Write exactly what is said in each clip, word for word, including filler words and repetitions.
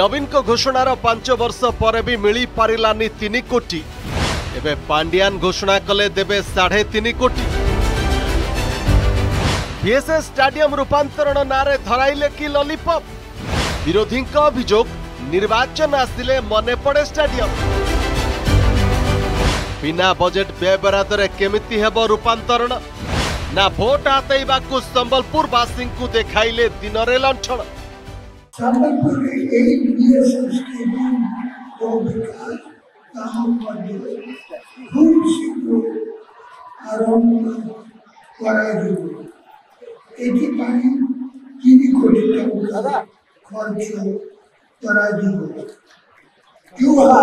नवीन को घोषणार पांच वर्ष पर भी मिली पारिलानी तीन कोटी एबे पांडियान घोषणा कले देबे साढ़े तीन कोटी बीएसएस स्टाडियम रूपांतरण नारे धराइले कि लॉलीपॉप विरोधी अभियोग निर्वाचन आसिले मने पड़े स्टाडियम बिना बजेट व्ययबरादर केमिति हेबो रूपांतरण ना भोट हाथाइबाकु संबलपुर वासिंकु देखाइले दिनरे लंठन संबलपुर के एक बीएसएस स्टेडियम को विकास काम करने खूब शीघ्र आरंभ कराएगा। एटी पाए तीन कोटी टका खर्च कराइबो युवा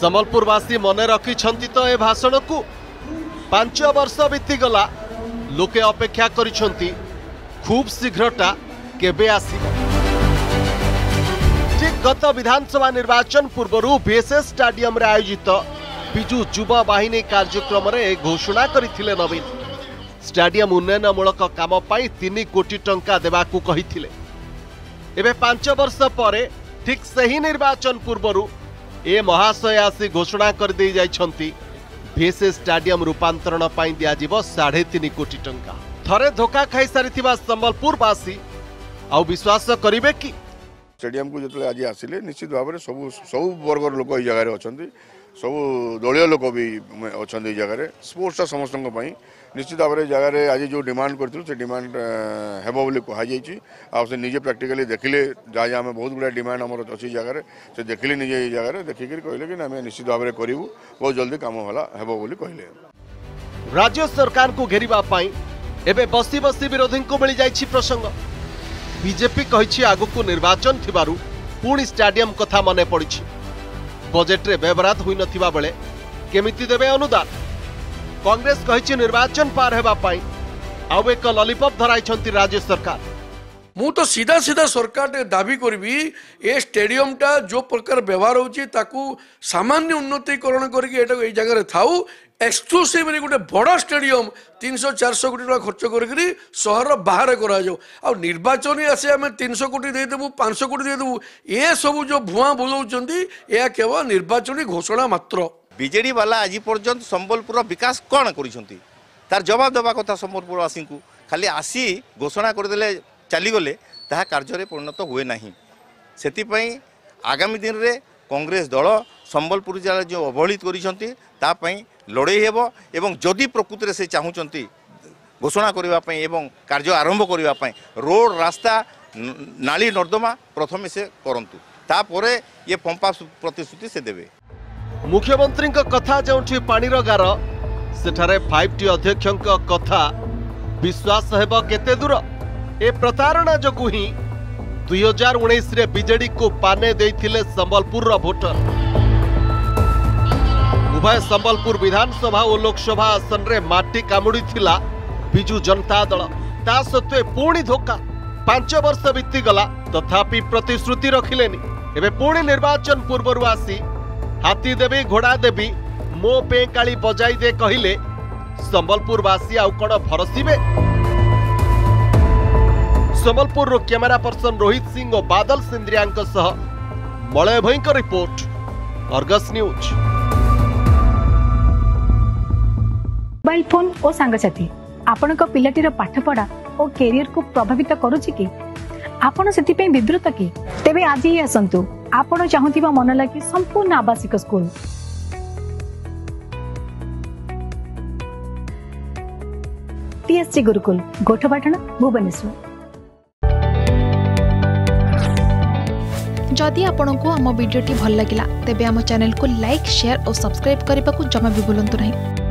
संबलपुरवासी मने रखी तो ए भाषण को पांच वर्ष बीतीगला लोके अपेक्षा करिसंती खूब शीघ्रता केबे आसी ठीक गत विधानसभा निर्वाचन पूर्वरु बीएसएस स्टाडियम रे आयोजित बिजू युवा बाहिनी कार्यक्रम रे घोषणा करिथिले नवीन स्टाडियम उन्नयनमूलक काम पाई तीन कोटी टंका देबाकू कहिथिले। एबे पांच वर्ष परे ठीक सही निर्वाचन पूर्वरु ए महाशय आसी घोषणा कर दी जाइछंती भीसे स्टाडियम रूपांतरण पाई दियाजिवो साढ़े तीन कोटी टंका। थरे धोखा खाई सारिथिबा संबलपुरवासी आउ विश्वास करिवे कि स्टेडियम को जतले आज आसिले निश्चित भाव सब सब वर्गर लोक ई जगह रे अछंती सब दलीय लोक भी अछंती ई जगह रे स्पोर्ट्स समस्त पाई निश्चित भाव जगह रे आज जो डिमांड करथिलु से डिमांड हेबो बोली कहा जाईची आ से निजे प्रैक्टिकली देखिले जा जा हमें बहुत गुडा डिमांड हमर अछि जगह रे से देखिले निजे ई जगह रे देखिके कहले कि हमें निश्चित भाव रे करिवु बहुत जल्दी काम होला हेबो बोली कहले। राज्य सरकार को घेरिबा पाई एबे बसी बसी विरोधी को मिली जाईची प्रसंग बीजेपी कही आगु को निर्वाचन थिबारु पुणी स्टाडियम कथा मने पड़ी बजेट रे व्यवरात होई नथिबा बेले केमिति देबे अनुदान कांग्रेस कही निर्वाचन पार हेबा पाई आउ एक लॉलीपॉप धराइछंती राज्य सरकार। मु तो सीधा सीधा सरकार दाबी करबी ए स्टेडियम टा जो प्रकार व्यवहार होची ताकू सामान्य उन्नतिकरण करके एटा ए जगह रे थाउ एक्सक्लूसिव रे गोटे बड़ा स्टेडियम तीन सौ चार सौ कोटी टाइम खर्च करके सहर बाहर कराओ आ निर्वाचन आसे आम तीन सौ कोटी देदेबू पाँच सौ कोटी देदेबू ये सब जो भुआ बुलाऊँ या केवल निर्वाचन घोषणा मात्र। बीजेडी वाला आज पर्यंत संबलपुर विकास कौन कर तार जवाब देवा कथा संबलपुरवासी को खाली आसी घोषणा करदे चलीगले ता कार्य परिणत हुए ना से आगामी दिन में कांग्रेस दल संबलपुर जिला जो अवहेलित करपाई लड़े एवं जदि प्रकृति में से चाहूँगी घोषणा करने एवं कार्य आरंभ करने रोड रास्ता नाली नर्दमा प्रथम से करूँ तापर ये पंपा प्रतिश्रुति से देवे। मुख्यमंत्री कथा जो पाणीर गार से फाइव टी अध्यक्ष कथा विश्वास हेब केते दूर ए प्रतारणा जगू ही दुई हजार उन्नीस बीजेडी को पाने देथिले संबलपुर भोटर उभय संबलपुर विधानसभा और लोकसभा आसन रे माटी कामुड़ी थिला बिजू जनता दल ता सत्वे पुणी धोखा पांच वर्ष बीतीगला तथापि प्रतिश्रुति रखिलेनी एबे पुणी निर्वाचन पूर्वर आसी हाथी देवी घोड़ा देवी मो पे काली बजाई दे कहिले संबलपुरवासी आउ कण भरसिबे। संबलपुर रो कैमरा पर्सन रोहित सिंह और बादल सिंद्रिया सह मलय भई का report Argus news. Mobile phone और सांगसाथी आपण को पिलाटीर पाठपढ़ा और कैरियर को प्रभावित करूची कि आपण सेति पे विद्रुत कि तेबे आज ही आसंतु आपण चाहूतिबा मन लागी संपूर्ण आवासिक स्कूल टीएससी गुरुकुल गोठपाटण भुवनेश्वर। जदि आपंक आम भिडी भल लगा तेब आम चैनल को लाइक शेयर और सब्सक्राइब करने को जमा भी बुलां नहीं।